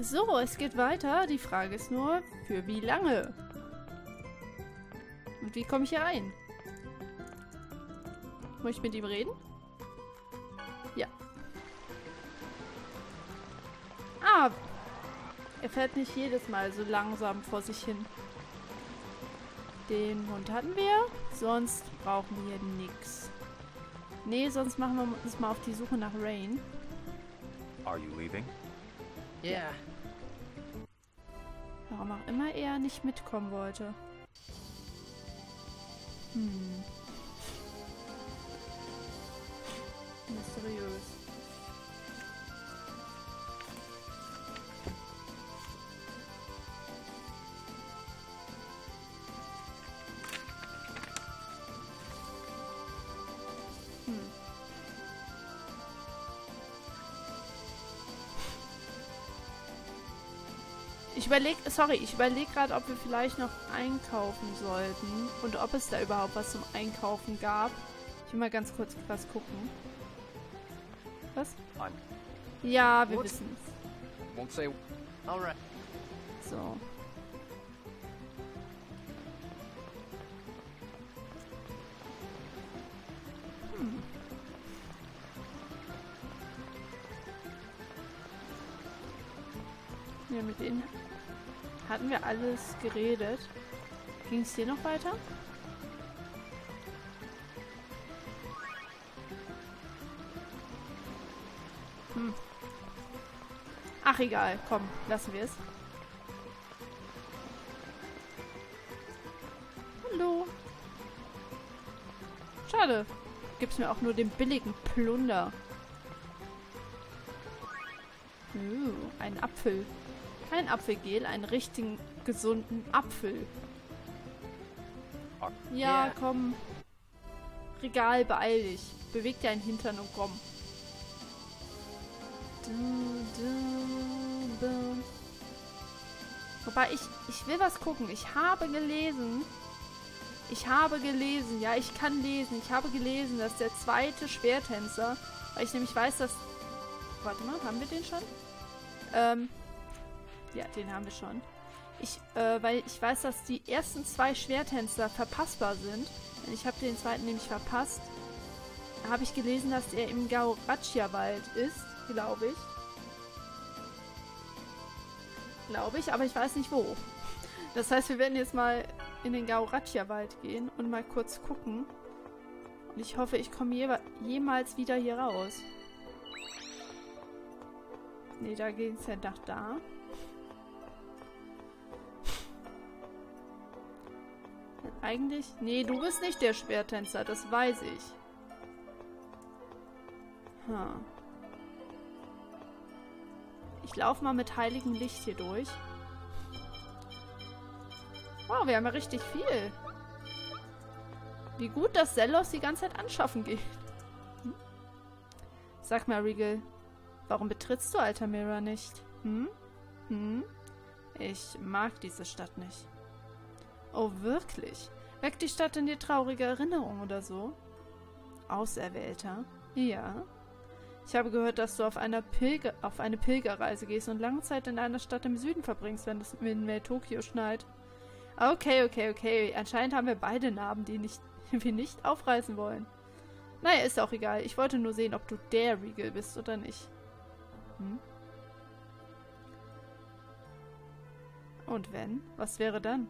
So, es geht weiter. Die Frage ist nur, für wie lange? Und wie komme ich hier rein? Muss ich mit ihm reden? Ja. Ah! Er fährt nicht jedes Mal so langsam vor sich hin. Den Hund hatten wir. Sonst brauchen wir nichts. Nee, sonst machen wir uns mal auf die Suche nach Raine. Are you leaving? Yeah. Warum auch immer er nicht mitkommen wollte. Hm. Mysteriös. Ich überlege gerade, ob wir vielleicht noch einkaufen sollten und ob es da überhaupt was zum Einkaufen gab. Ich will mal ganz kurz was gucken. Was? Ja, wir wissen es. So. Ja, mit denen hatten wir alles geredet. Ging es hier noch weiter? Hm. Ach, egal. Komm, lassen wir es. Hallo. Schade. Gibt's mir auch nur den billigen Plunder. Ein Apfel. Kein Apfelgel, einen richtigen, gesunden Apfel. Ja, komm. Regal, beeil dich. Beweg deinen Hintern und komm. Wobei, ich will was gucken. Ich habe gelesen. Ja, ich kann lesen. Ich habe gelesen, dass der zweite Schwertänzer, weil ich nämlich weiß, dass... Warte mal, haben wir den schon? Ja, den haben wir schon. Weil ich weiß, dass die ersten zwei Schwerttänzer verpassbar sind. Ich habe den zweiten nämlich verpasst. Da habe ich gelesen, dass er im Gaurachia-Wald ist, glaube ich. Aber ich weiß nicht wo. Das heißt, wir werden jetzt mal in den Gaurachia-Wald gehen und mal kurz gucken. Und ich hoffe, ich komme jemals wieder hier raus. Nee, da ging es ja nach da. Eigentlich? Nee, du bist nicht der Schwertänzer, das weiß ich. Hm. Ich laufe mal mit heiligem Licht hier durch. Wow, wir haben ja richtig viel. Wie gut, dass Zelos die ganze Zeit anschaffen geht. Hm? Sag mal, Regal, warum betrittst du Altamira nicht? Hm? Hm? Ich mag diese Stadt nicht. Oh, wirklich? Weckt die Stadt in dir traurige Erinnerungen oder so? Auserwählter? Ja. Ich habe gehört, dass du auf eine Pilgerreise gehst und lange Zeit in einer Stadt im Süden verbringst, wenn es in Tokio schneit. Okay. Anscheinend haben wir beide Narben, die wir nicht aufreißen wollen. Naja, ist auch egal. Ich wollte nur sehen, ob du der Regal bist oder nicht. Hm? Und wenn? Was wäre dann?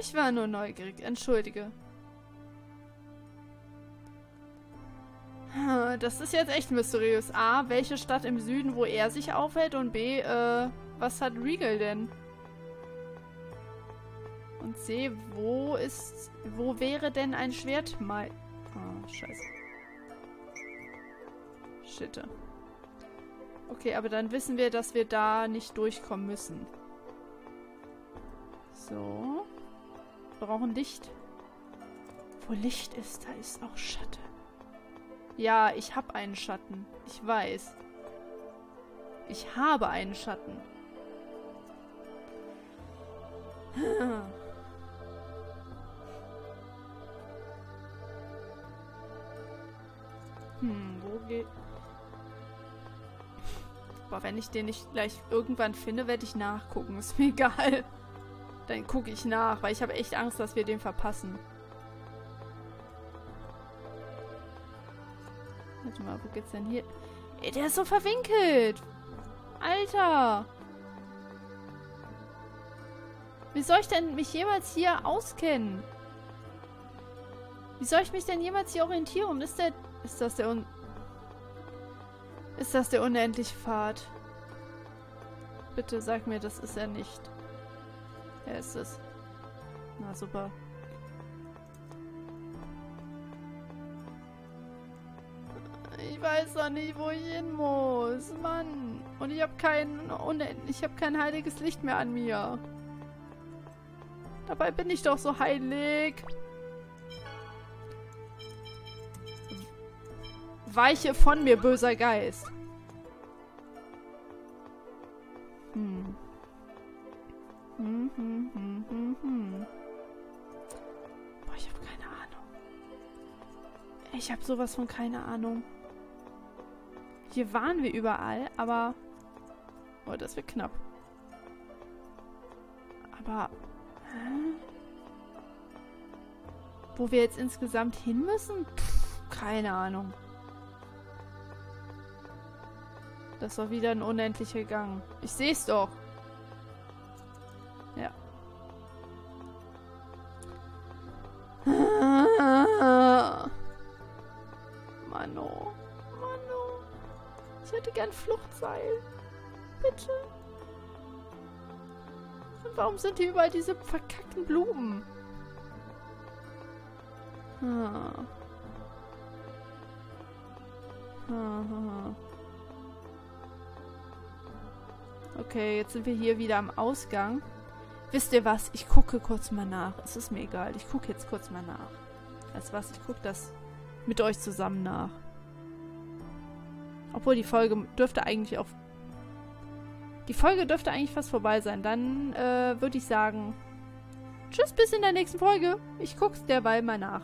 Ich war nur neugierig, entschuldige. Das ist jetzt echt mysteriös. A, welche Stadt im Süden, wo er sich aufhält? Und B, was hat Regal denn? Und C, wo wäre denn ein Schwertmeister? Oh, scheiße. Schitte. Okay, aber dann wissen wir, dass wir da nicht durchkommen müssen. So. Wir brauchen Licht. Wo Licht ist, da ist auch Schatten. Ja, ich habe einen Schatten. Ich weiß. Ich habe einen Schatten. Wo geht... Boah, wenn ich den nicht gleich irgendwann finde, werde ich nachgucken. Ist mir egal. Dann gucke ich nach, weil ich habe echt Angst, dass wir den verpassen. Warte mal, wo geht's denn hier? Ey, der ist so verwinkelt. Alter. Wie soll ich denn mich jemals hier auskennen? Wie soll ich mich denn jemals hier orientieren? Ist das der unendliche Pfad? Bitte sag mir, das ist er nicht. Er ist es. Na super. Ich weiß doch nicht, wo ich hin muss. Mann. Und ich habe kein heiliges Licht mehr an mir. Dabei bin ich doch so heilig. Weiche von mir, böser Geist. Boah, ich habe keine Ahnung. Ich habe sowas von keine Ahnung. Hier waren wir überall, aber... Oh, das wird knapp. Aber... Wo wir jetzt insgesamt hin müssen? Pff, keine Ahnung. Das war wieder ein unendlicher Gang. Ich sehe es doch. Ja. Mano. Mano. Ich hätte gern Fluchtseil. Bitte. Und warum sind hier überall diese verkackten Blumen? Hm. Okay, jetzt sind wir hier wieder am Ausgang. Wisst ihr was? Ich gucke kurz mal nach. Es ist mir egal. Ich gucke jetzt kurz mal nach. Weißt du was? Ich gucke das mit euch zusammen nach. Obwohl die Folge dürfte eigentlich auf... Die Folge dürfte eigentlich fast vorbei sein. Dann würde ich sagen... Tschüss, bis in der nächsten Folge. Ich guck's derweil mal nach.